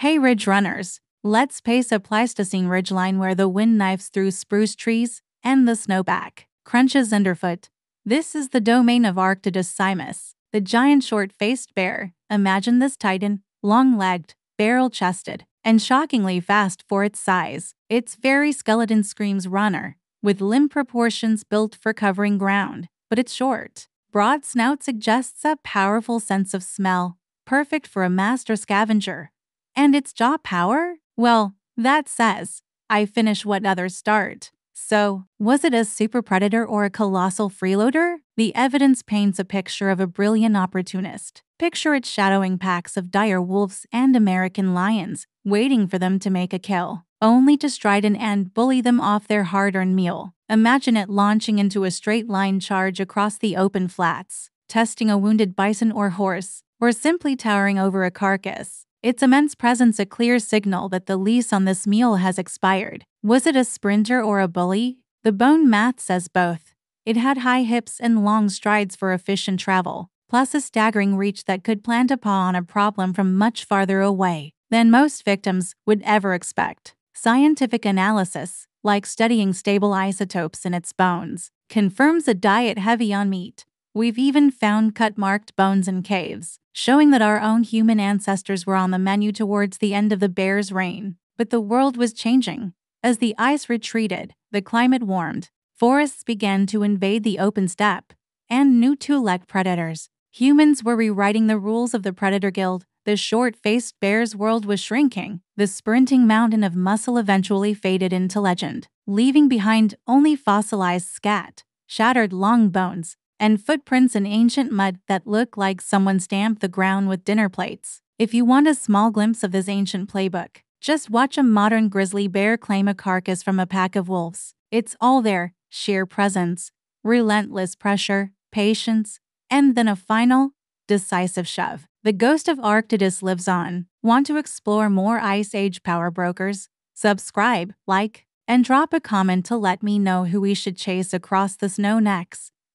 Hey Ridge Runners, let's pace a Pleistocene ridgeline where the wind knives through spruce trees and the snowback crunches underfoot. This is the domain of Arctodus simus, the giant short-faced bear. Imagine this titan, long-legged, barrel-chested, and shockingly fast for its size. Its very skeleton screams runner, with limb proportions built for covering ground, but it's short. Broad snout suggests a powerful sense of smell, perfect for a master scavenger. And its jaw power? Well, that says, I finish what others start. So, was it a super predator or a colossal freeloader? The evidence paints a picture of a brilliant opportunist. Picture it shadowing packs of dire wolves and American lions, waiting for them to make a kill, only to stride in and bully them off their hard-earned meal. Imagine it launching into a straight-line charge across the open flats, testing a wounded bison or horse, or simply towering over a carcass. Its immense presence a clear signal that the lease on this meal has expired. Was it a sprinter or a bully? The bone math says both. It had high hips and long strides for efficient travel, plus a staggering reach that could plant a paw on a problem from much farther away than most victims would ever expect. Scientific analysis, like studying stable isotopes in its bones, confirms a diet heavy on meat. We've even found cut-marked bones in caves, showing that our own human ancestors were on the menu towards the end of the bear's reign. But the world was changing. As the ice retreated, the climate warmed, forests began to invade the open steppe, and new two-legged predators. Humans were rewriting the rules of the predator guild. The short-faced bear's world was shrinking. The sprinting mountain of muscle eventually faded into legend, leaving behind only fossilized scat, shattered long bones, and footprints in ancient mud that look like someone stamped the ground with dinner plates. If you want a small glimpse of this ancient playbook, just watch a modern grizzly bear claim a carcass from a pack of wolves. It's all there: sheer presence, relentless pressure, patience, and then a final, decisive shove. The ghost of Arctodus lives on. Want to explore more Ice Age power brokers? Subscribe, like, and drop a comment to let me know who we should chase across the snow next.